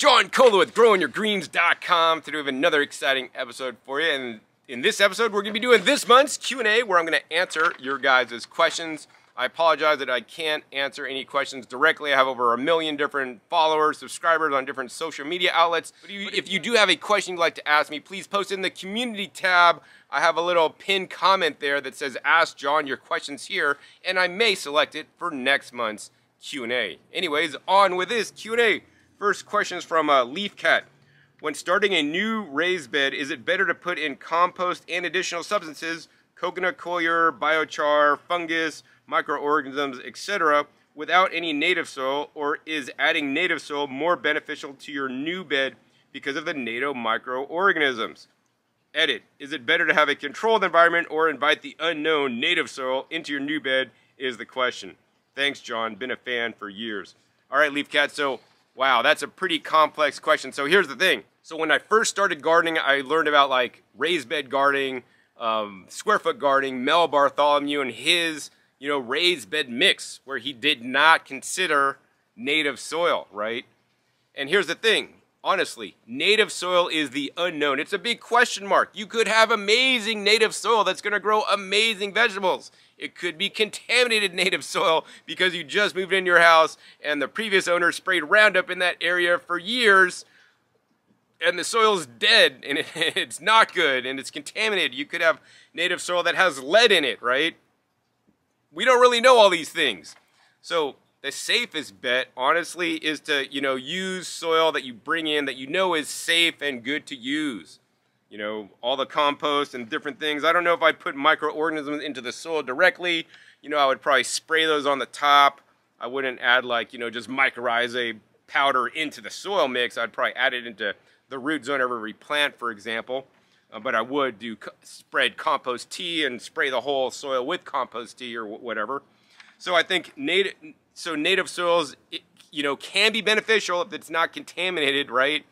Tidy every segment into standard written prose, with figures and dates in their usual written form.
John Kohler with growingyourgreens.com. Today we have another exciting episode for you, and in this episode we're going to be doing this month's Q&A, where I'm going to answer your guys' questions. I apologize that I can't answer any questions directly. I have over 1 million different followers, subscribers on different social media outlets. But if you do have a question you'd like to ask me, please post in the community tab. I have a little pinned comment there that says, ask John your questions here, and I may select it for next month's Q&A. Anyways, on with this Q&A. First question is from Leaf Cat. When starting a new raised bed, is it better to put in compost and additional substances, coconut coir, biochar, fungus, microorganisms, etc., without any native soil, or is adding native soil more beneficial to your new bed because of the native microorganisms? Edit: is it better to have a controlled environment or invite the unknown native soil into your new bed is the question. Thanks, John. Been a fan for years. All right, Leaf Cat. So, wow, that's a pretty complex question. So here's the thing. So when I first started gardening, I learned about like raised bed gardening, square foot gardening, Mel Bartholomew and his, raised bed mix, where he did not consider native soil, right? And here's the thing, honestly, native soil is the unknown. It's a big question mark. You could have amazing native soil that's gonna grow amazing vegetables. It could be contaminated native soil because you just moved into your house and the previous owner sprayed Roundup in that area for years, and the soil's dead and it's not good and it's contaminated. You could have native soil that has lead in it, right? We don't really know all these things. So the safest bet, honestly, is to, use soil that you bring in that is safe and good to use. All the compost and different things. I don't know if I put microorganisms into the soil directly. I would probably spray those on the top. I wouldn't add like, just mycorrhizae powder into the soil mix. I'd probably add it into the root zone of every plant, for example. But I would spread compost tea and spray the whole soil with compost tea or whatever. So I think native soils, can be beneficial if it's not contaminated, right?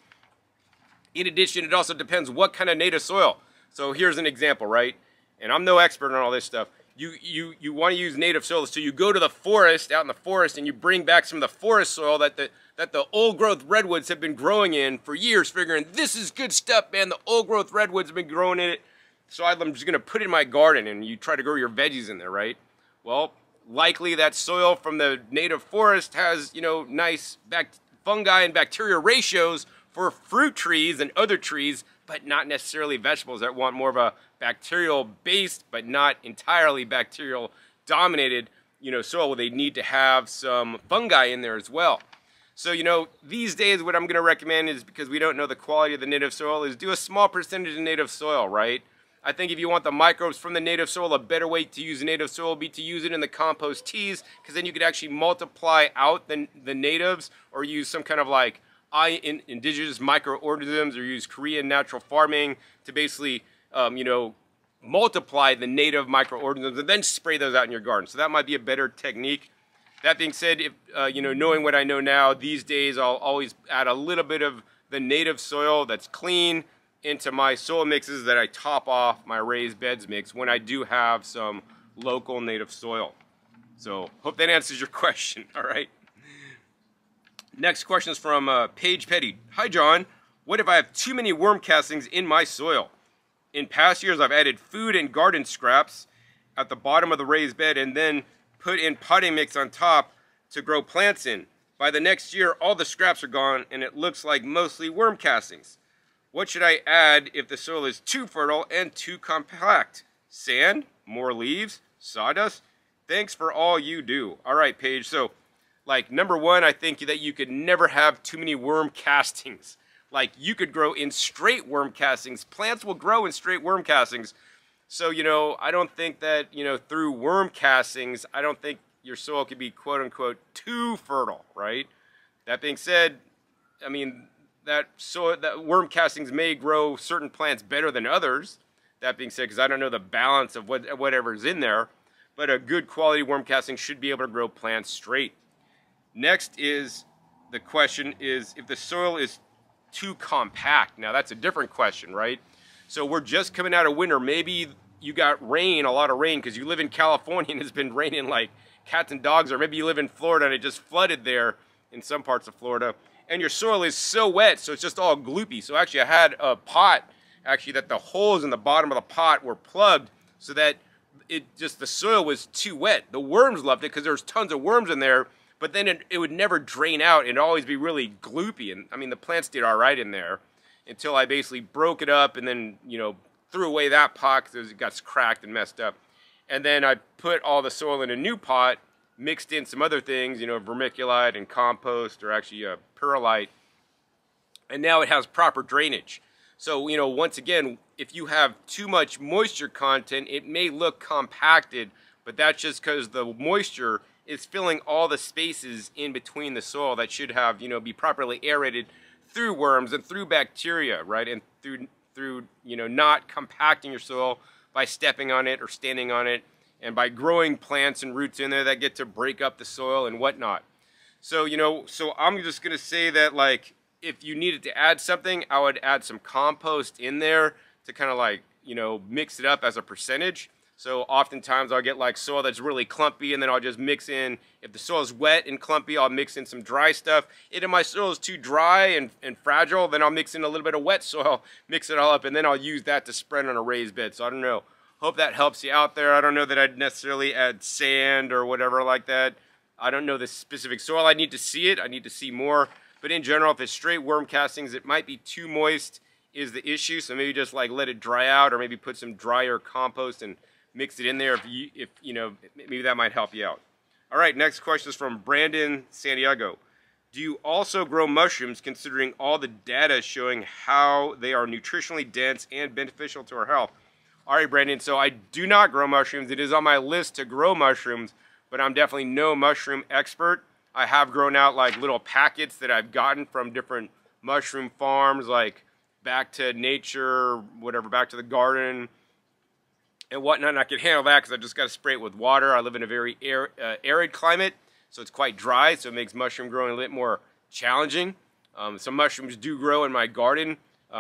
In addition, it also depends what kind of native soil. So here's an example, right? And I'm no expert on all this stuff. You want to use native soil, so you go to the forest, out in the forest, and you bring back some of the forest soil that the old growth redwoods have been growing in for years, figuring this is good stuff, man. The old growth redwoods have been growing in it, so I'm just gonna put it in my garden, and you try to grow your veggies in there, right? Well, likely that soil from the native forest has nice fungi and bacteria ratios for fruit trees and other trees, but not necessarily vegetables that want more of a bacterial-based, but not entirely bacterial-dominated, soil. They need to have some fungi in there as well. So, these days what I'm gonna recommend is, because we don't know the quality of the native soil, is do a small percentage of native soil, right? I think if you want the microbes from the native soil, a better way to use native soil would be to use it in the compost teas, because then you could actually multiply out the natives, or use some kind of like indigenous microorganisms, or use Korean natural farming to basically multiply the native microorganisms and then spray those out in your garden. So that might be a better technique. That being said, if knowing what I know now, these days I'll always add a little bit of the native soil that's clean into my soil mixes that I top off my raised beds mix when I do have some local native soil. So hope that answers your question. All right. Next question is from Paige Petty. Hi, John. What if I have too many worm castings in my soil? In past years, I've added food and garden scraps at the bottom of the raised bed and then put in potting mix on top to grow plants in. By the next year, all the scraps are gone and it looks like mostly worm castings. What should I add if the soil is too fertile and too compact? Sand? More leaves? Sawdust? Thanks for all you do. All right, Paige. So, number one, I think that you could never have too many worm castings. You could grow in straight worm castings. Plants will grow in straight worm castings. So, I don't think that, through worm castings, I don't think your soil could be, quote unquote, too fertile, right? That being said, I mean, that worm castings may grow certain plants better than others. That being said, because I don't know the balance of whatever's in there, but a good quality worm casting should be able to grow plants straight. Next is, the question is, if the soil is too compact. Now that's a different question, right? So we're just coming out of winter. Maybe you got rain, a lot of rain, because you live in California and it's been raining like cats and dogs, or maybe you live in Florida and it just flooded there in some parts of Florida. and your soil is so wet, so it's just all gloopy. So actually I had a pot actually that the holes in the bottom of the pot were plugged so that it just, the soil was too wet. The worms loved it because there was tons of worms in there, but then it would never drain out. It'd always be really gloopy. And I mean, the plants did all right in there until I basically broke it up and then, you know, threw away that pot because it got cracked and messed up. And then I put all the soil in a new pot, mixed in some other things, you know, vermiculite and compost, or actually perlite. And now it has proper drainage. So, you know, once again, if you have too much moisture content, it may look compacted, but that's just because the moisture is filling all the spaces in between the soil that should have, you know, be properly aerated through worms and through bacteria, right? And through, you know, not compacting your soil by stepping on it or standing on it, and by growing plants and roots in there that get to break up the soil and whatnot. So, you know, so I'm just gonna say that, like, if you needed to add something, I would add some compost in there to kind of, like, you know, mix it up as a percentage. So oftentimes I'll get like soil that's really clumpy, and then I'll just mix in, if the soil is wet and clumpy, I'll mix in some dry stuff. If my soil is too dry and fragile, then I'll mix in a little bit of wet soil, mix it all up, and then I'll use that to spread on a raised bed. So I don't know. Hope that helps you out there. I don't know that I'd necessarily add sand or whatever like that. I don't know the specific soil. I need to see it. I need to see more. But in general, if it's straight worm castings, it might be too moist is the issue. So maybe just like let it dry out, or maybe put some drier compost and mix it in there if you know, maybe that might help you out. All right, next question is from Brandon Santiago. Do you also grow mushrooms, considering all the data showing how they are nutritionally dense and beneficial to our health? All right, Brandon, so I do not grow mushrooms. It is on my list to grow mushrooms, but I'm definitely no mushroom expert. I have grown out like little packets that I've gotten from different mushroom farms, like Back to Nature, whatever, Back to the Garden and whatnot. And I can handle that because I just got to spray it with water. I live in a very arid climate, so it's quite dry, so it makes mushroom growing a little more challenging. Some mushrooms do grow in my garden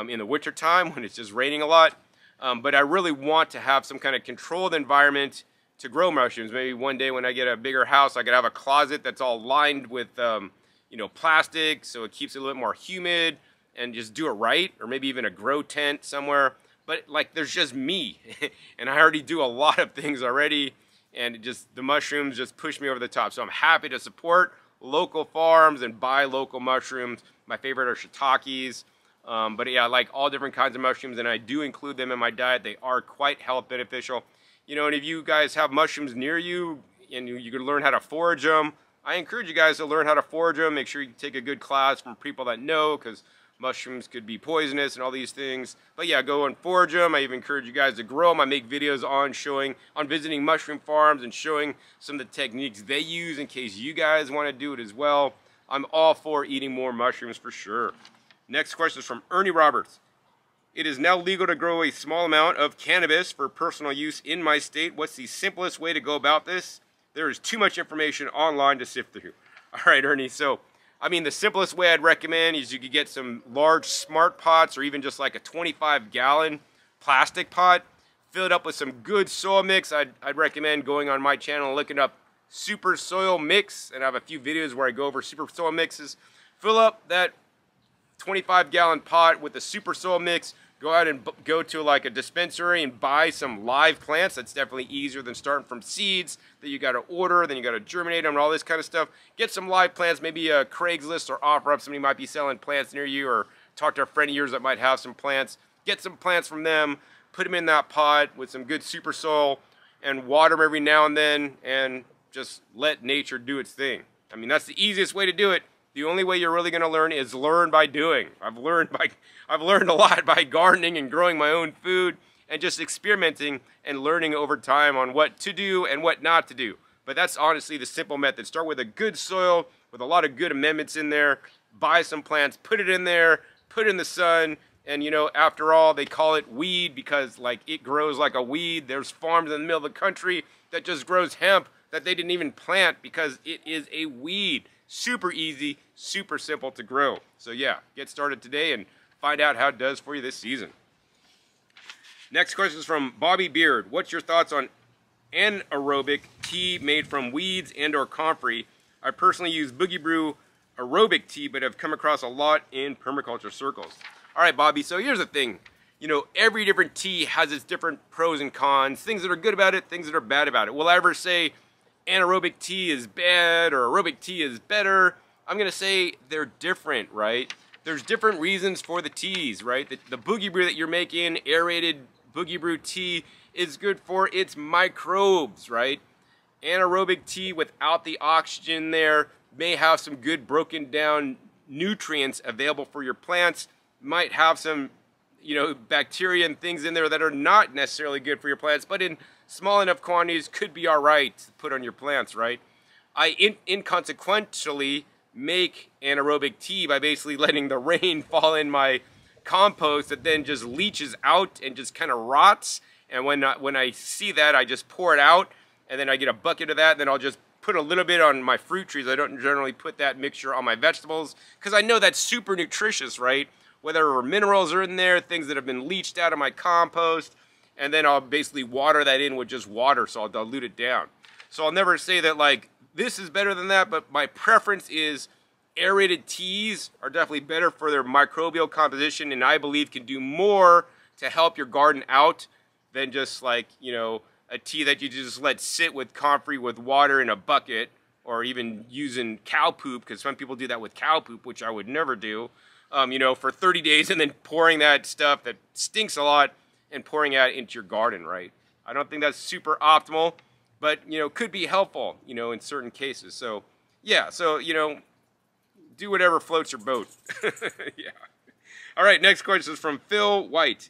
in the winter time when it's just raining a lot, but I really want to have some kind of controlled environment to grow mushrooms. Maybe one day when I get a bigger house, I could have a closet that's all lined with, you know, plastic, so it keeps it a little more humid, and just do it right. Or maybe even a grow tent somewhere. But like, there's just me, and I already do a lot of things already, and it just, the mushrooms just push me over the top. So I'm happy to support local farms and buy local mushrooms. My favorite are shiitakes, but yeah, I like all different kinds of mushrooms, and I do include them in my diet. They are quite health beneficial. You know, and if you guys have mushrooms near you and you can learn how to forage them, I encourage you guys to learn how to forage them. Make sure you take a good class from people that know, because mushrooms could be poisonous and all these things. But yeah, go and forage them. I even encourage you guys to grow them. I make videos on visiting mushroom farms and showing some of the techniques they use in case you guys want to do it as well. I'm all for eating more mushrooms for sure. Next question is from Ernie Roberts. It is now legal to grow a small amount of cannabis for personal use in my state. What's the simplest way to go about this? There is too much information online to sift through. All right, Ernie. So, I mean, the simplest way I'd recommend is you could get some large smart pots, or even just like a 25-gallon plastic pot. Fill it up with some good soil mix. I'd recommend going on my channel and looking up super soil mix. And I have a few videos where I go over super soil mixes. Fill up that 25-gallon pot with the super soil mix. Go out and go to like a dispensary and buy some live plants. That's definitely easier than starting from seeds that you got to order, then you got to germinate them and all this kind of stuff. Get some live plants, maybe a Craigslist or OfferUp. Somebody might be selling plants near you, or talk to a friend of yours that might have some plants. Get some plants from them, put them in that pot with some good super soil, and water them every now and then, and just let nature do its thing. I mean, that's the easiest way to do it. The only way you're really going to learn is learn by doing. I've learned a lot by gardening and growing my own food, and just experimenting and learning over time on what to do and what not to do. But that's honestly the simple method. Start with a good soil with a lot of good amendments in there. Buy some plants, put it in there, put it in the sun, and you know, after all, they call it weed because like it grows like a weed. There's farms in the middle of the country that just grows hemp that they didn't even plant because it is a weed. Super easy, super simple to grow. So yeah, get started today and find out how it does for you this season. Next question is from Bobby Beard. What's your thoughts on anaerobic tea made from weeds and/or comfrey? I personally use Boogie Brew aerobic tea, but I've come across a lot in permaculture circles. All right, Bobby, so here's the thing. You know, every different tea has its different pros and cons, things that are good about it, things that are bad about it. Will I ever say anaerobic tea is bad or aerobic tea is better? I'm gonna say they're different, right? There's different reasons for the teas, right? The Boogie Brew that you're making, aerated Boogie Brew tea, is good for its microbes, right? Anaerobic tea without the oxygen there may have some good broken down nutrients available for your plants, might have some, you know, bacteria and things in there that are not necessarily good for your plants, but in small enough quantities could be all right to put on your plants, right? I inconsequentially make anaerobic tea by basically letting the rain fall in my compost that then just leaches out and just kind of rots. And when I see that, I just pour it out, and then I get a bucket of that, and then I'll just put a little bit on my fruit trees. I don't generally put that mixture on my vegetables because I know that's super nutritious, right? Whether minerals are in there, things that have been leached out of my compost, and then I'll basically water that in with just water, so I'll dilute it down. So I'll never say that, like, this is better than that, but my preference is aerated teas are definitely better for their microbial composition, and I believe can do more to help your garden out than just, like, you know, a tea that you just let sit with comfrey with water in a bucket, or even using cow poop, because some people do that with cow poop, which I would never do, you know, for 30 days and then pouring that stuff that stinks a lot and pouring it into your garden, right? I don't think that's super optimal, but, you know, could be helpful, you know, in certain cases. So, yeah, so, you know, do whatever floats your boat. Yeah. All right, next question is from Phil White.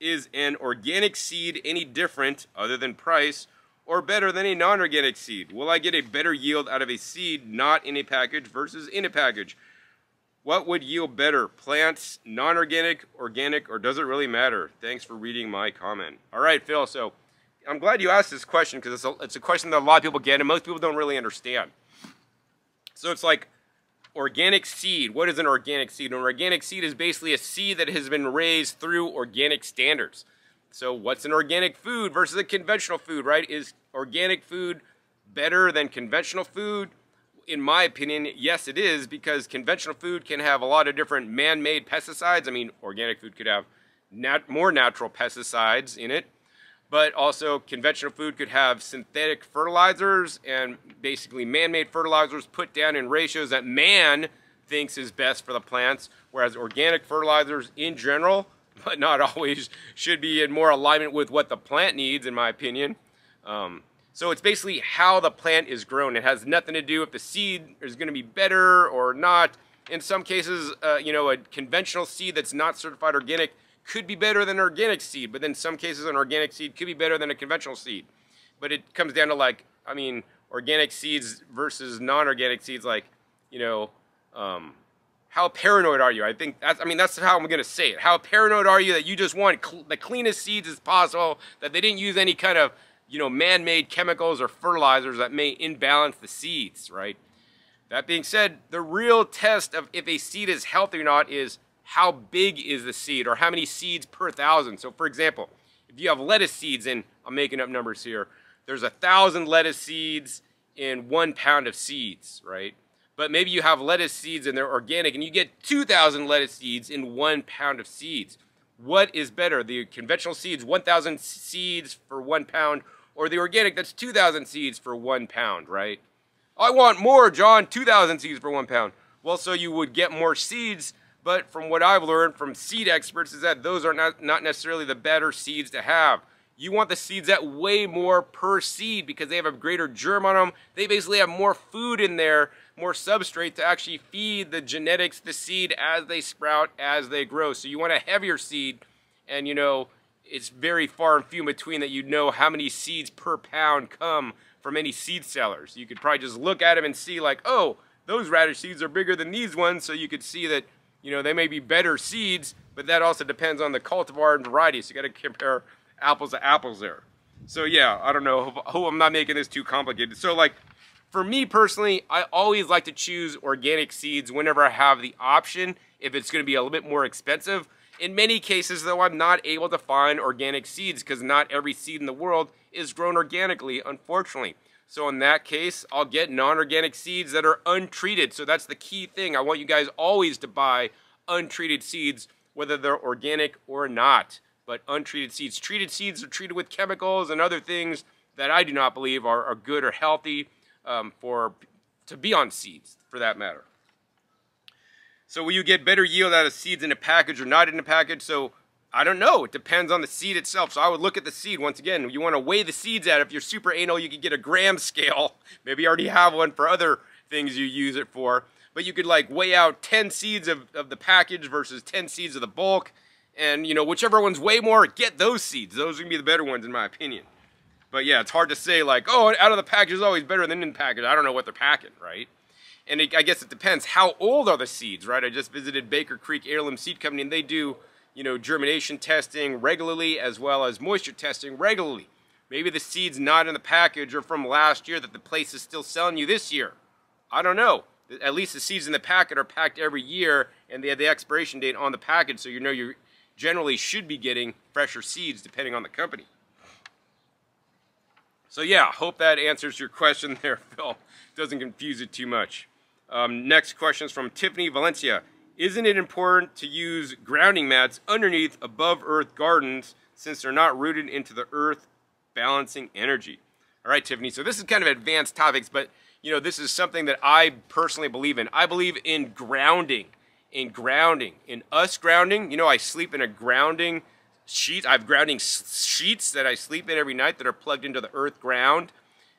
Is an organic seed any different, other than price, or better than a non-organic seed? Will I get a better yield out of a seed not in a package versus in a package? What would yield better, plants, non-organic, organic, or does it really matter? Thanks for reading my comment. All right, Phil, so I'm glad you asked this question, because it's a question that a lot of people get and most people don't really understand. So it's like organic seed. What is an organic seed? An organic seed is basically a seed that has been raised through organic standards. So what's an organic food versus a conventional food, right? Is organic food better than conventional food? In my opinion, yes it is, because conventional food can have a lot of different man-made pesticides. I mean, organic food could have more natural pesticides in it. But also conventional food could have synthetic fertilizers and basically man-made fertilizers put down in ratios that man thinks is best for the plants, whereas organic fertilizers in general, but not always, should be in more alignment with what the plant needs, in my opinion. So it's basically how the plant is grown. It has nothing to do if the seed is going to be better or not. In some cases, you know, a conventional seed that's not certified organic could be better than an organic seed, but in some cases an organic seed could be better than a conventional seed. But it comes down to, like, I mean, organic seeds versus non-organic seeds, like, you know, how paranoid are you? I think that's, I mean, that's how I'm gonna say it. How paranoid are you that you just want the cleanest seeds as possible, that they didn't use any kind of, you know, man-made chemicals or fertilizers that may imbalance the seeds, right? That being said, the real test of if a seed is healthy or not is how big is the seed, or how many seeds per thousand. So for example, if you have lettuce seeds, and I'm making up numbers here, there's 1,000 lettuce seeds in 1 pound of seeds, right? But maybe you have lettuce seeds and they're organic and you get 2,000 lettuce seeds in 1 pound of seeds. What is better, the conventional seeds, 1,000 seeds for 1 pound, or the organic that's 2,000 seeds for 1 pound, right? I want more, John, 2,000 seeds for 1 pound. Well, so you would get more seeds, but from what I've learned from seed experts is that those are not necessarily the better seeds to have. You want the seeds that weigh more per seed because they have a greater germ on them. They basically have more food in there, more substrate to actually feed the genetics, the seed as they sprout, as they grow. So you want a heavier seed, and, you know, it's very far and few in between that you know how many seeds per pound come from any seed sellers. You could probably just look at them and see, like, oh, those radish seeds are bigger than these ones, so you could see that, you know, they may be better seeds, but that also depends on the cultivar and variety. So you got to compare apples to apples there. So yeah, I don't know. Hope I'm not making this too complicated. So, like, for me personally, I always like to choose organic seeds whenever I have the option, if it's going to be a little bit more expensive. In many cases, though, I'm not able to find organic seeds because not every seed in the world is grown organically, unfortunately. So in that case, I'll get non-organic seeds that are untreated. So that's the key thing. I want you guys always to buy untreated seeds, whether they're organic or not. But untreated seeds. Treated seeds are treated with chemicals and other things that I do not believe are good or healthy to be on seeds, for that matter. So will you get better yield out of seeds in a package or not in a package? So I don't know. It depends on the seed itself. So I would look at the seed. Once again, you want to weigh the seeds out. If you're super anal, you could get a gram scale. Maybe you already have one for other things you use it for. But you could like weigh out 10 seeds of the package versus 10 seeds of the bulk. And, you know, whichever one's way more, get those seeds. Those are going to be the better ones, in my opinion. But, yeah, it's hard to say, like, oh, out of the package is always better than in the package. I don't know what they're packing, right? And I guess it depends. How old are the seeds, right? I just visited Baker Creek Heirloom Seed Company, and they do, you know, germination testing regularly as well as moisture testing regularly. Maybe the seeds not in the package are from last year that the place is still selling you this year. I don't know. At least the seeds in the packet are packed every year, and they have the expiration date on the package, so you know you're generally should be getting fresher seeds depending on the company. So yeah, hope that answers your question there, Phil. Doesn't confuse it too much. Next question is from Tiffany Valencia. Isn't it important to use grounding mats underneath above earth gardens since they're not rooted into the earth, balancing energy? All right, Tiffany, so this is kind of advanced topics, but you know, this is something that I personally believe in. I believe in grounding. In us grounding, you know, I sleep in a grounding sheet. I have grounding sheets that I sleep in every night that are plugged into the earth ground,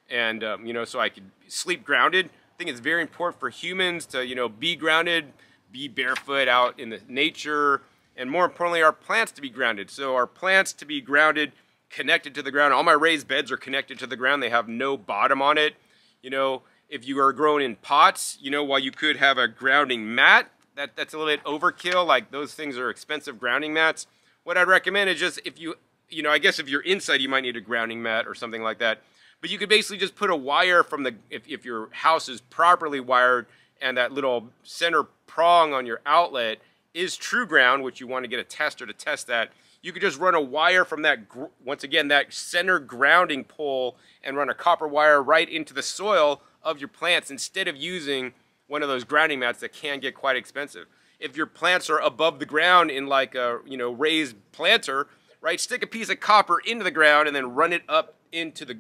and you know, so I could sleep grounded. I think it's very important for humans to, you know, be grounded, be barefoot out in the nature, and more importantly, our plants to be grounded. So our plants to be grounded, connected to the ground. All my raised beds are connected to the ground. They have no bottom on it. You know, if you are growing in pots, you know, while you could have a grounding mat. That's a little bit overkill. Like, those things are expensive grounding mats. What I'd recommend is just if you know, I guess if you're inside, you might need a grounding mat or something like that. But you could basically just put a wire from the, if your house is properly wired and that little center prong on your outlet is true ground, which you want to get a tester to test that. You could just run a wire from that, once again, that center grounding pole and run a copper wire right into the soil of your plants instead of using one of those grounding mats that can get quite expensive. If your plants are above the ground in like a, you know, raised planter, right, stick a piece of copper into the ground and then run it up into the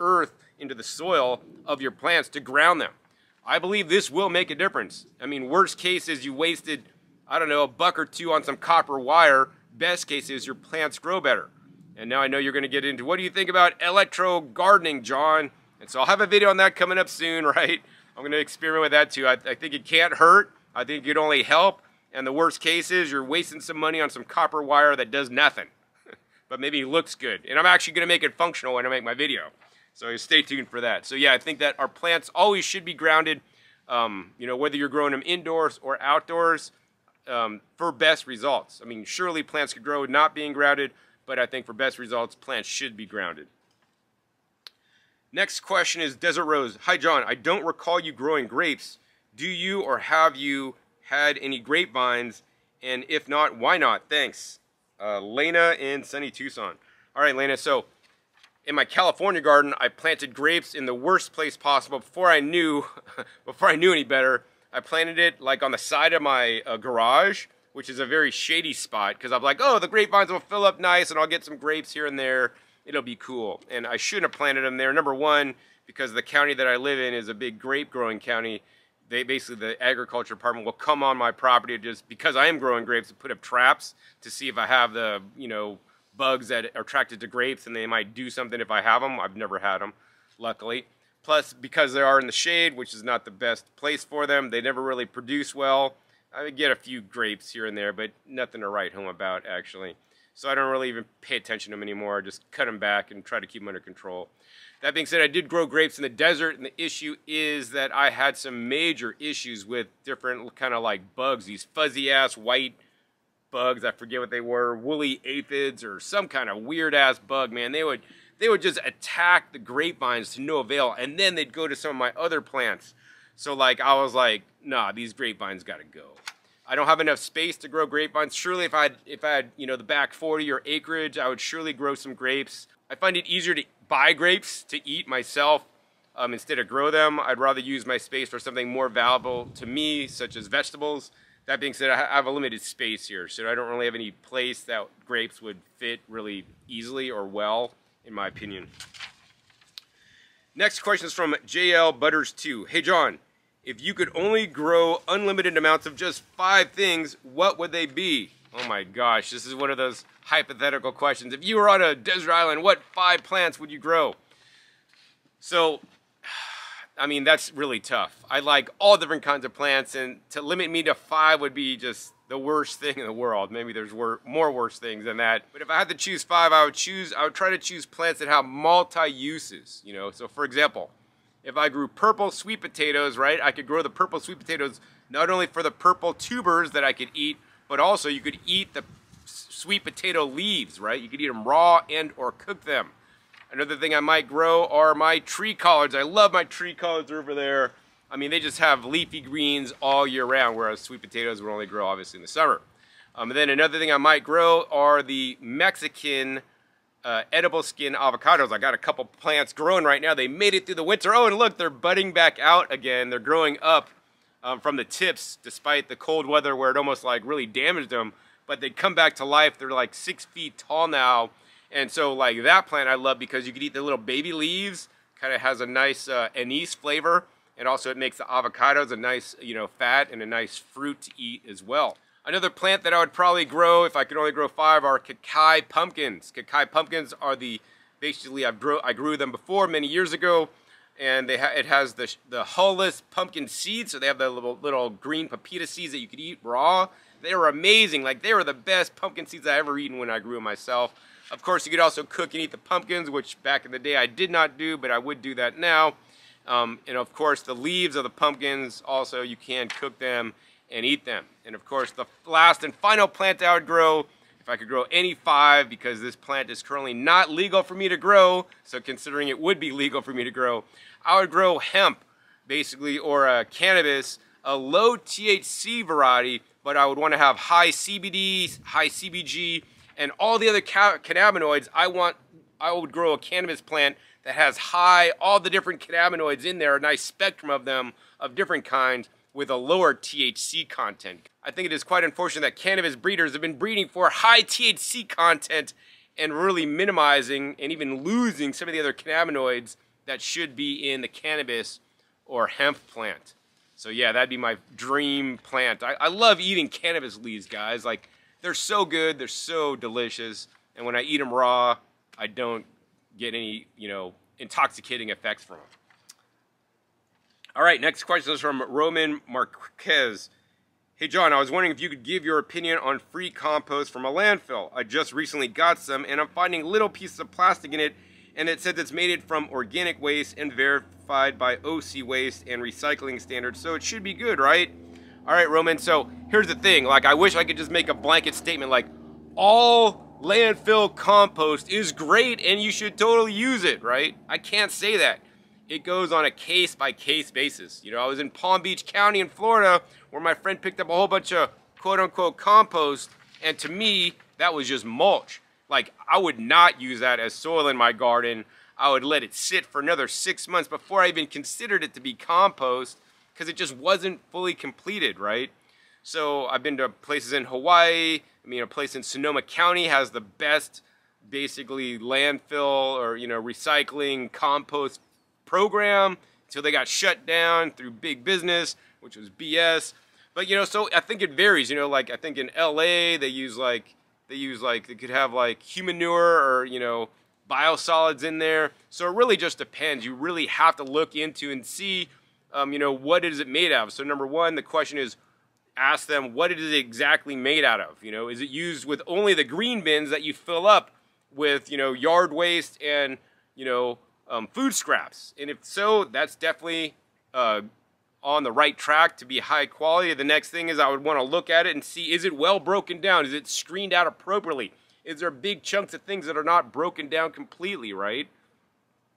earth, into the soil of your plants to ground them. I believe this will make a difference. I mean, worst case is you wasted, I don't know, $1 or $2 on some copper wire. Best case is your plants grow better. And now I know you're going to get into, what do you think about electro gardening, John? And so I'll have a video on that coming up soon, right? I'm going to experiment with that too. I think it can't hurt. I think it could only help. And the worst case is you're wasting some money on some copper wire that does nothing. But maybe it looks good. And I'm actually going to make it functional when I make my video. So stay tuned for that. So yeah, I think that our plants always should be grounded, you know, whether you're growing them indoors or outdoors, for best results. I mean, surely plants could grow not being grounded, but I think for best results, plants should be grounded. Next question is Desert Rose. Hi, John. I don't recall you growing grapes. Do you or have you had any grapevines? And if not, why not? Thanks. Lena in sunny Tucson. All right, Lena. So in my California garden, I planted grapes in the worst place possible. Before I knew any better, I planted it like on the side of my garage, which is a very shady spot because I'm like, oh, the grapevines will fill up nice and I'll get some grapes here and there. It'll be cool. And I shouldn't have planted them there. Number one, because the county that I live in is a big grape growing county. They basically, the agriculture department will come on my property just because I am growing grapes and put up traps to see if I have the, you know, bugs that are attracted to grapes and they might do something if I have them. I've never had them, luckily. Plus, because they are in the shade, which is not the best place for them, they never really produce well. I would get a few grapes here and there, but nothing to write home about, actually. So I don't really even pay attention to them anymore. I just cut them back and try to keep them under control. That being said, I did grow grapes in the desert, and the issue is that I had some major issues with different kind of like bugs, these fuzzy-ass white bugs. I forget what they were, woolly aphids or some kind of weird-ass bug, man. They would just attack the grapevines to no avail, and then they'd go to some of my other plants. So like I was like, nah, these grapevines got to go. I don't have enough space to grow grapevines. Surely if I had, you know, the back 40 or acreage, I would surely grow some grapes. I find it easier to buy grapes to eat myself Instead of grow them, I'd rather use my space for something more valuable to me, such as vegetables. That being said, I have a limited space here, so I don't really have any place that grapes would fit really easily or well, in my opinion. Next question is from JL Butters2. Hey John, if you could only grow unlimited amounts of just 5 things, what would they be? Oh my gosh, this is one of those hypothetical questions. If you were on a desert island, what 5 plants would you grow? So, I mean, that's really tough. I like all different kinds of plants, and to limit me to 5 would be just the worst thing in the world. Maybe there's more worse things than that. But if I had to choose 5, I would try to choose plants that have multi-uses, you know? So for example, if I grew purple sweet potatoes, right? I could grow the purple sweet potatoes not only for the purple tubers that I could eat, but also you could eat the sweet potato leaves, right? You could eat them raw and or cook them. Another thing I might grow are my tree collards. I love my tree collards over there. I mean, they just have leafy greens all year round, whereas sweet potatoes would only grow obviously in the summer. And then another thing I might grow are the Mexican edible skin avocados. I got a couple plants growing right now. They made it through the winter. Oh, and look, they're budding back out again. They're growing up from the tips, despite the cold weather where it almost like really damaged them, but they come back to life. They're like 6 feet tall now. And so like that plant I love because you could eat the little baby leaves, kind of has a nice anise flavor, and also it makes the avocados a nice, you know, fat and a nice fruit to eat as well. Another plant that I would probably grow if I could only grow 5 are Kakai pumpkins. Kakai pumpkins are the, basically I grew them before many years ago, and it has the hull-less pumpkin seeds, so they have the little green pepita seeds that you could eat raw. They were amazing, like they were the best pumpkin seeds I ever eaten when I grew myself. Of course, you could also cook and eat the pumpkins, which back in the day I did not do, but I would do that now. And of course, the leaves of the pumpkins also, you can cook them and eat them. And of course, the last and final plant I would grow, if I could grow any 5, because this plant is currently not legal for me to grow, so considering it would be legal for me to grow, I would grow hemp, basically, or cannabis, a low THC variety, but I would want to have high CBD, high CBG, and all the other cannabinoids. I would grow a cannabis plant that has all the different cannabinoids in there, a nice spectrum of them, of different kinds, with a lower THC content. I think it is quite unfortunate that cannabis breeders have been breeding for high THC content and really minimizing and even losing some of the other cannabinoids that should be in the cannabis or hemp plant. So yeah, that'd be my dream plant. I love eating cannabis leaves, guys. Like, they're so good, they're so delicious, and when I eat them raw, I don't get any, you know, intoxicating effects from them. All right, next question is from Roman Marquez. Hey John, I was wondering if you could give your opinion on free compost from a landfill. I just recently got some, and I'm finding little pieces of plastic in it, and it says it's made from organic waste and verified by OC waste and recycling standards, so it should be good, right? All right, Roman, so here's the thing. Like, I wish I could just make a blanket statement like, all landfill compost is great and you should totally use it, right? I can't say that. It goes on a case-by-case basis. You know, I was in Palm Beach County in Florida where my friend picked up a whole bunch of quote-unquote compost, and to me, that was just mulch. Like, I would not use that as soil in my garden. I would let it sit for another 6 months before I even considered it to be compost, because it just wasn't fully completed, right? So I've been to places in Hawaii. I mean, a place in Sonoma County has the best, basically, landfill or, you know, recycling compost program until they got shut down through big business, which was BS. But, you know, so I think it varies, you know, like I think in LA they could have like humanure or, you know, biosolids in there. So it really just depends. You really have to look into and see you know, what is it made of? So number one, the question is, ask them, what is it exactly made out of? You know, is it used with only the green bins that you fill up with, you know, yard waste and, you know, food scraps? And if so, that's definitely on the right track to be high quality. The next thing is I would want to look at it and see, is it well broken down? Is it screened out appropriately? Is there big chunks of things that are not broken down completely, right?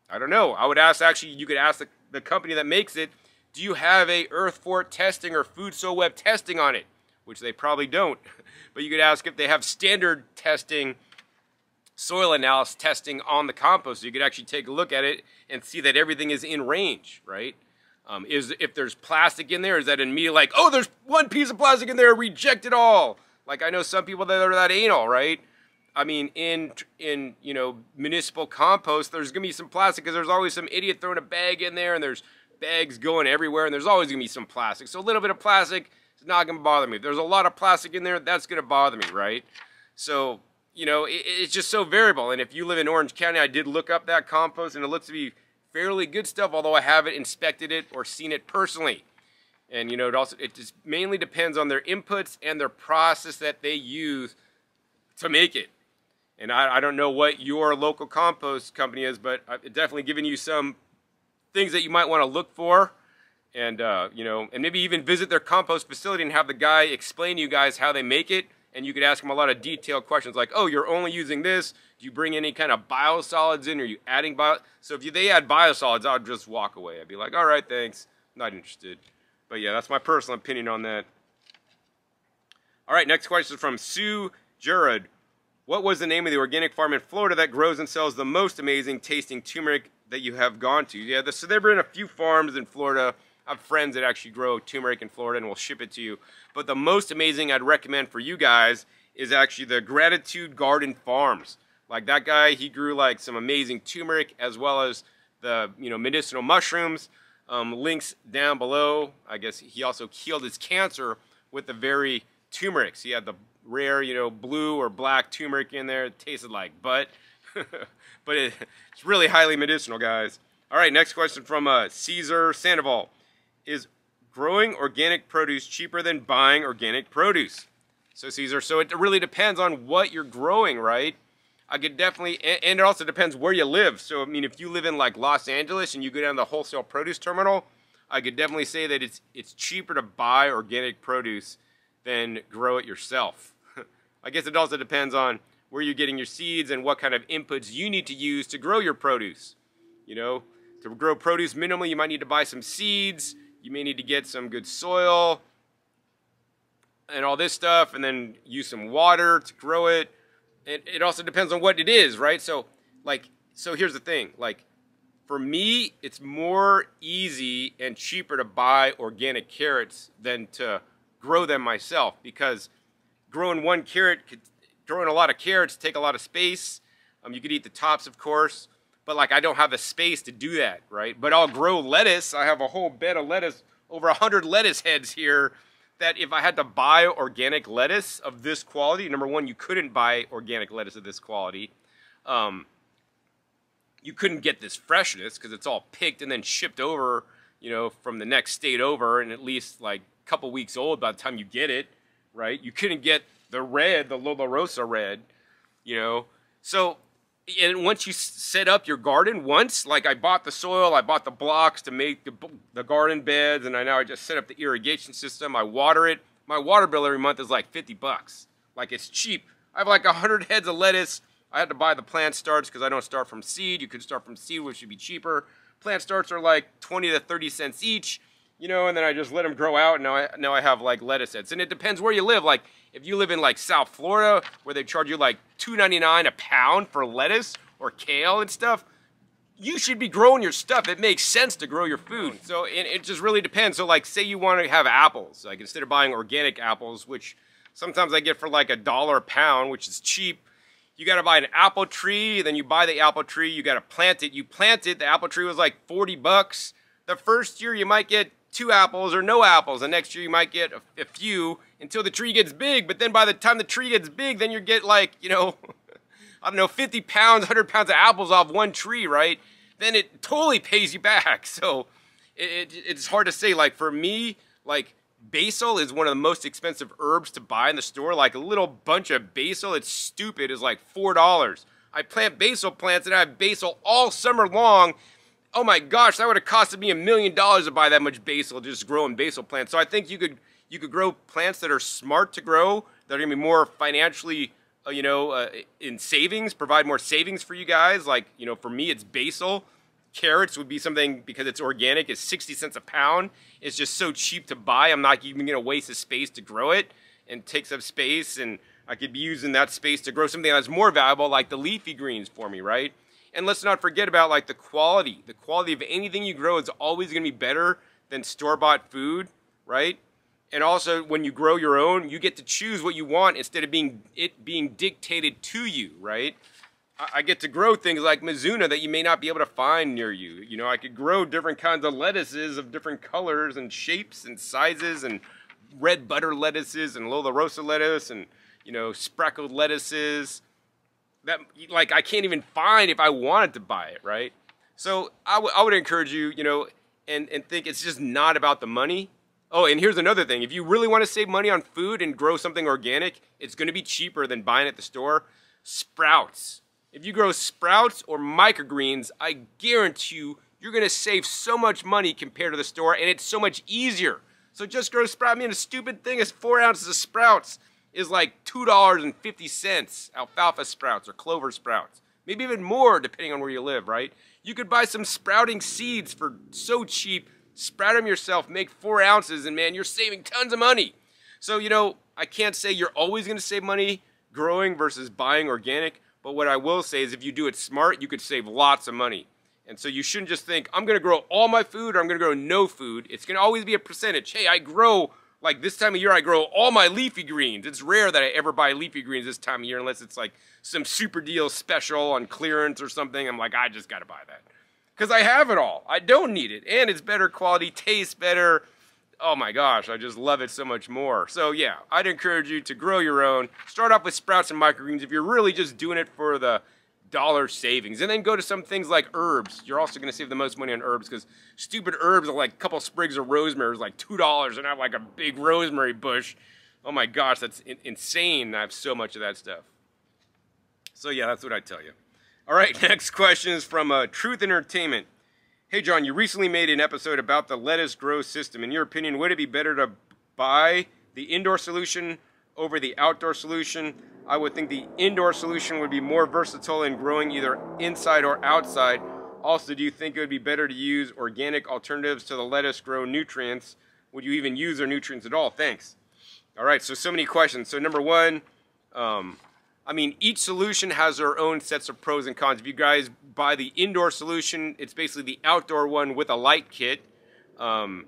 I don't know. I would ask, actually, you could ask the company that makes it, do you have a Earth Fort testing or Food Soil Web testing on it? Which they probably don't. But you could ask if they have standard testing soil analysis testing on the compost, so you could actually take a look at it and see that everything is in range, right? If there's plastic in there, is that immediately like, oh, there's one piece of plastic in there, reject it all? Like, I know some people that are that anal, right? I mean, in you know, municipal compost, there's gonna be some plastic because there's always some idiot throwing a bag in there, and there's bags going everywhere, and there's always gonna be some plastic. So a little bit of plastic is not gonna bother me. If there's a lot of plastic in there, that's gonna bother me, right? So, you know, it's just so variable. And if you live in Orange County, I did look up that compost, and it looks to be fairly good stuff, although I haven't inspected it or seen it personally. And you know, it just mainly depends on their inputs and their process that they use to make it. And I don't know what your local compost company is, but I've definitely given you some things that you might want to look for, and you know, and maybe even visit their compost facility and have the guy explain to you guys how they make it. And you could ask them a lot of detailed questions like, oh, you're only using this. Do you bring any kind of biosolids in? Are you adding bio? So if they add biosolids, I would just walk away. I'd be like, all right, thanks. Not interested. But yeah, that's my personal opinion on that. All right, next question is from Sue Gerard. What was the name of the organic farm in Florida that grows and sells the most amazing tasting turmeric that you have gone to? Yeah, so there have been a few farms in Florida. I have friends that actually grow turmeric in Florida and will ship it to you. But the most amazing I'd recommend for you guys is actually the Gratitude Garden Farms. Like that guy, he grew like some amazing turmeric as well as the, you know, medicinal mushrooms. Links down below. I guess he also healed his cancer with the very turmeric. So he had the rare, you know, blue or black turmeric in there. It tasted like butt. But it's really highly medicinal, guys. All right, next question from Cesar Sandoval. Is growing organic produce cheaper than buying organic produce? So Cesar, so it really depends on what you're growing, right? I could definitely, and it also depends where you live. So I mean, if you live in like Los Angeles and you go down to the wholesale produce terminal, I could definitely say that it's cheaper to buy organic produce than grow it yourself. I guess it also depends on where you're getting your seeds and what kind of inputs you need to use to grow your produce. You know, to grow produce minimally, you might need to buy some seeds. You may need to get some good soil and all this stuff, and then use some water to grow it. It also depends on what it is, right? So like, so here's the thing, like for me, it's more easy and cheaper to buy organic carrots than to grow them myself, because growing one carrot, growing a lot of carrots take a lot of space. You could eat the tops, of course. But like, I don't have the space to do that, right? But I'll grow lettuce. I have a whole bed of lettuce, over 100 lettuce heads here, that if I had to buy organic lettuce of this quality, number one, you couldn't buy organic lettuce of this quality. You couldn't get this freshness because it's all picked and then shipped over, you know, from the next state over, and at least like a couple weeks old by the time you get it, right? You couldn't get the red, the Olorosa red, you know? So, and once you set up your garden once, like I bought the soil, I bought the blocks to make the garden beds, and I just set up the irrigation system, I water it. My water bill every month is like 50 bucks. Like, it's cheap. I have like 100 heads of lettuce. I had to buy the plant starts because I don't start from seed. You could start from seed, which should be cheaper. Plant starts are like 20 to 30 cents each, you know, and then I just let them grow out, and now I have like lettuce heads. And it depends where you live. Like, if you live in like South Florida, where they charge you like $2.99 a pound for lettuce or kale and stuff, you should be growing your stuff. It makes sense to grow your food. So it just really depends. So like, say you want to have apples, like instead of buying organic apples, which sometimes I get for like $1 a pound, which is cheap, you got to buy an apple tree, then you buy the apple tree, you got to plant it. You plant it, the apple tree was like 40 bucks. The first year you might get 2 apples or no apples. The next year you might get a few until the tree gets big. But then by the time the tree gets big, then you get like, you know, I don't know, 50 pounds, 100 pounds of apples off one tree, right? Then it totally pays you back. So it's hard to say. Like for me, like basil is one of the most expensive herbs to buy in the store. Like a little bunch of basil, it's stupid, is like $4. I plant basil plants and I have basil all summer long. Oh my gosh, that would have costed me $1 million to buy that much basil, just growing basil plants. So I think you could grow plants that are smart to grow, that are going to be more financially, you know, in savings, provide more savings for you guys. Like, you know, for me, it's basil. Carrots would be something, because it's organic, it's 60 cents a pound. It's just so cheap to buy. I'm not even going to waste the space to grow it, and takes up space. And I could be using that space to grow something that's more valuable, like the leafy greens for me, right? And let's not forget about like the quality. The quality of anything you grow is always going to be better than store-bought food, right? And also, when you grow your own, you get to choose what you want instead of it being dictated to you, right? I get to grow things like Mizuna that you may not be able to find near you. You know, I could grow different kinds of lettuces of different colors and shapes and sizes, and red butter lettuces and Olorosa lettuce and, you know, speckled lettuces that, like, I can't even find if I wanted to buy it, right? So I would encourage you, you know, and think it's just not about the money. Oh, and here's another thing. If you really want to save money on food and grow something organic, it's going to be cheaper than buying at the store. Sprouts. If you grow sprouts or microgreens, I guarantee you, you're going to save so much money compared to the store, and it's so much easier. So just grow sprouts. I mean, a stupid thing is 4 ounces of sprouts is like $2.50, alfalfa sprouts or clover sprouts. Maybe even more depending on where you live, right? You could buy some sprouting seeds for so cheap. Sprout them yourself, make 4 ounces, and man, you're saving tons of money. So, you know, I can't say you're always going to save money growing versus buying organic, but what I will say is if you do it smart, you could save lots of money. And so you shouldn't just think, I'm going to grow all my food or I'm going to grow no food. It's going to always be a percentage. Hey, I grow, like this time of year, I grow all my leafy greens. It's rare that I ever buy leafy greens this time of year unless it's like some super deal special on clearance or something. I'm like, I just got to buy that. Because I have it all. I don't need it. And it's better quality, tastes better. Oh my gosh, I just love it so much more. So yeah, I'd encourage you to grow your own. Start off with sprouts and microgreens if you're really just doing it for the dollar savings. And then go to some things like herbs. You're also going to save the most money on herbs because stupid herbs are like a couple sprigs of rosemary is like $2 and I have like a big rosemary bush. Oh my gosh, that's insane. I have so much of that stuff. So yeah, that's what I tell you. All right, next question is from Truth Entertainment. Hey, John, you recently made an episode about the lettuce grow system. In your opinion, would it be better to buy the indoor solution over the outdoor solution? I would think the indoor solution would be more versatile in growing either inside or outside. Also, do you think it would be better to use organic alternatives to the lettuce grow nutrients? Would you even use their nutrients at all? Thanks. All right, so many questions. So number one, I mean, each solution has their own sets of pros and cons. If you guys buy the indoor solution, it's basically the outdoor one with a light kit. And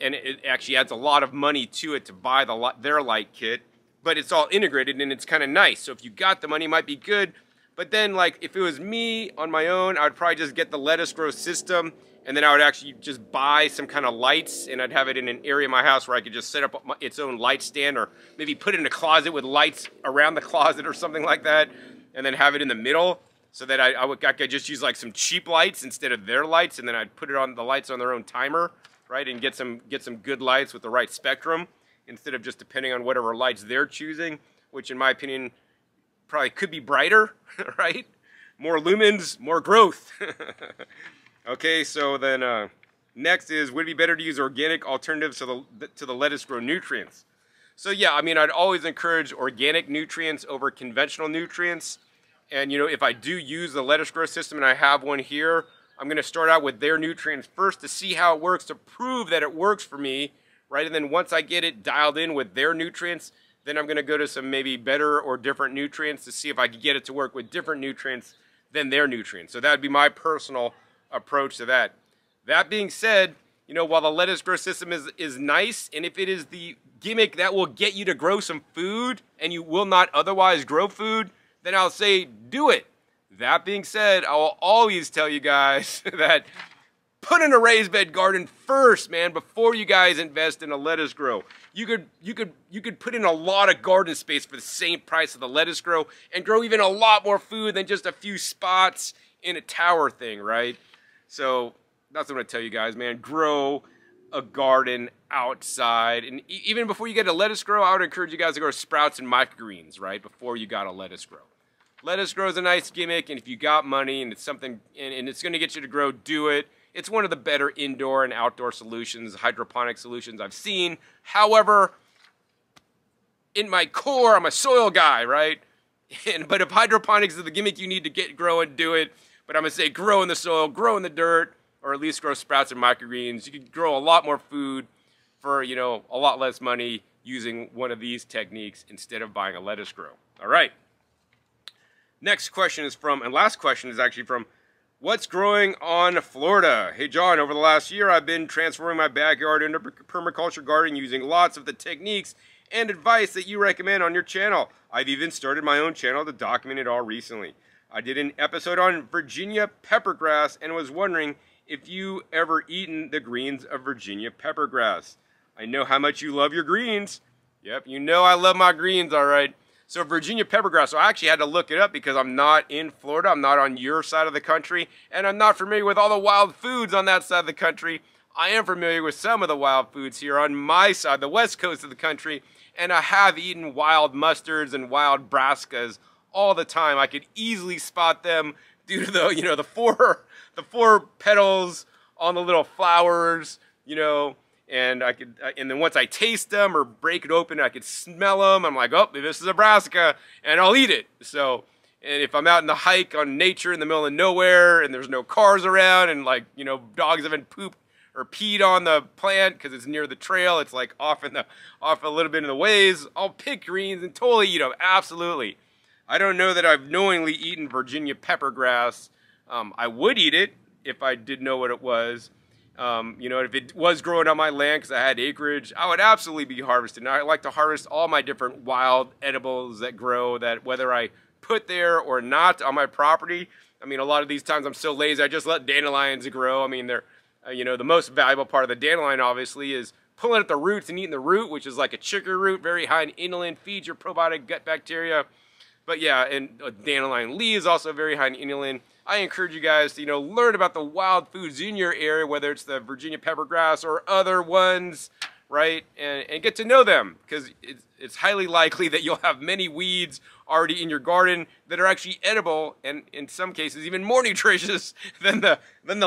it actually adds a lot of money to it to buy their light kit. But it's all integrated and it's kind of nice. So if you got the money, it might be good. But then, like, if it was me on my own, I would probably just get the lettuce grow system. And then I would actually just buy some kind of lights. And I'd have it in an area of my house where I could just set up its own light stand. Or maybe put it in a closet with lights around the closet or something like that. And then have it in the middle. So that I could just use like some cheap lights instead of their lights. And then I'd put it on the lights on their own timer. Right? And get some good lights with the right spectrum. Instead of just depending on whatever lights they're choosing. Which in my opinion probably could be brighter. Right? More lumens, more growth. Okay, so then next is, would it be better to use organic alternatives to the lettuce grow nutrients? So yeah, I mean, I'd always encourage organic nutrients over conventional nutrients. And you know, if I do use the lettuce grow system, and I have one here, I'm going to start out with their nutrients first to see how it works, to prove that it works for me, right? And then once I get it dialed in with their nutrients, then I'm going to go to some maybe better or different nutrients to see if I can get it to work with different nutrients than their nutrients. So that would be my personal approach to that. That being said, you know, while the lettuce grow system is nice, and if it is the gimmick that will get you to grow some food and you will not otherwise grow food, then I'll say do it. That being said, I will always tell you guys that put in a raised bed garden first, man, before you guys invest in a lettuce grow. You could put in a lot of garden space for the same price of the lettuce grow and grow even a lot more food than just a few spots in a tower thing, right? So that's what I tell you guys, man. Grow a garden outside. And even before you get a lettuce grow, I would encourage you guys to grow sprouts and microgreens, right? Before you got a lettuce grow. Lettuce grow is a nice gimmick. And if you got money and it's something, and it's going to get you to grow, do it. It's one of the better indoor and outdoor solutions, hydroponic solutions I've seen. However, in my core, I'm a soil guy, right? But if hydroponics is the gimmick you need to get growing, do it. But I'm going to say grow in the soil, grow in the dirt, or at least grow sprouts and microgreens. You can grow a lot more food for, you know, a lot less money using one of these techniques instead of buying a Lettuce Grow. All right. Next question is from, and last question is actually from, what's growing on Florida? Hey John, over the last year I've been transforming my backyard into a permaculture garden using lots of the techniques and advice that you recommend on your channel. I've even started my own channel to document it all recently. I did an episode on Virginia peppergrass and was wondering if you ever eaten the greens of Virginia peppergrass. I know how much you love your greens. Yep, you know I love my greens, all right. So Virginia peppergrass, so I actually had to look it up because I'm not in Florida, I'm not on your side of the country, and I'm not familiar with all the wild foods on that side of the country. I am familiar with some of the wild foods here on my side, the west coast of the country, and I have eaten wild mustards and wild brassicas all the time. I could easily spot them due to the, you know, the four petals on the little flowers, you know, and I could, and then once I taste them or break it open, I could smell them. I'm like, oh, this is a brassica, and I'll eat it. So, and if I'm out in the hike on nature in the middle of nowhere, and there's no cars around, and like, you know, dogs haven't pooped or peed on the plant because it's near the trail, it's like off in the, off a little bit in the ways, I'll pick greens and totally eat them, absolutely. I don't know that I've knowingly eaten Virginia peppergrass. I would eat it if I did know what it was. You know, if it was growing on my land because I had acreage, I would absolutely be harvesting. I like to harvest all my different wild edibles that grow, that whether I put there or not on my property. I mean, a lot of these times I'm so lazy, I just let dandelions grow. I mean, they're, you know, the most valuable part of the dandelion, obviously, is pulling at the roots and eating the root, which is like a chicory root, very high in inulin, feeds your probiotic gut bacteria. But yeah, and dandelion leaves, also very high in inulin. I encourage you guys to, you know, learn about the wild foods in your area, whether it's the Virginia peppergrass or other ones, right? And get to know them, because it's highly likely that you'll have many weeds already in your garden that are actually edible, and in some cases even more nutritious than the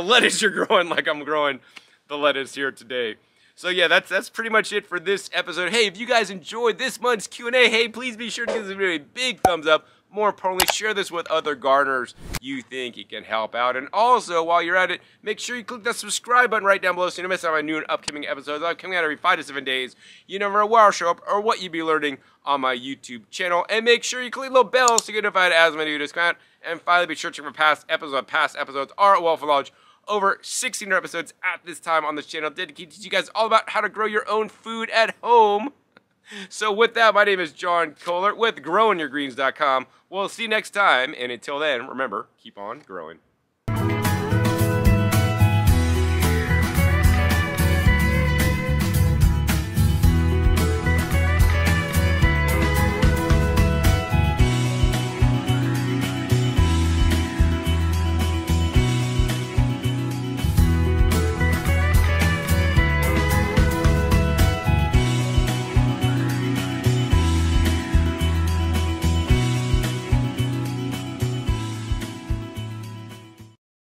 lettuce you're growing, like I'm growing the lettuce here today. So yeah, that's pretty much it for this episode. Hey, if you guys enjoyed this month's Q&A, hey, please be sure to give this video a big thumbs up. More importantly, share this with other gardeners you think it can help out. And also, while you're at it, make sure you click that subscribe button right down below so you don't miss out on my new and upcoming episodes. I'm coming out every 5 to 7 days. You never know where I'll show up or what you'll be learning on my YouTube channel. And make sure you click little bells to get notified as my new videos come out. And finally, be sure to check for past episodes. Past episodes are at Well for Knowledge. Over 1,600 episodes at this time on this channel dedicated to you guys all about how to grow your own food at home. So with that, my name is John Kohler with growingyourgreens.com. We'll see you next time, and until then, remember, keep on growing.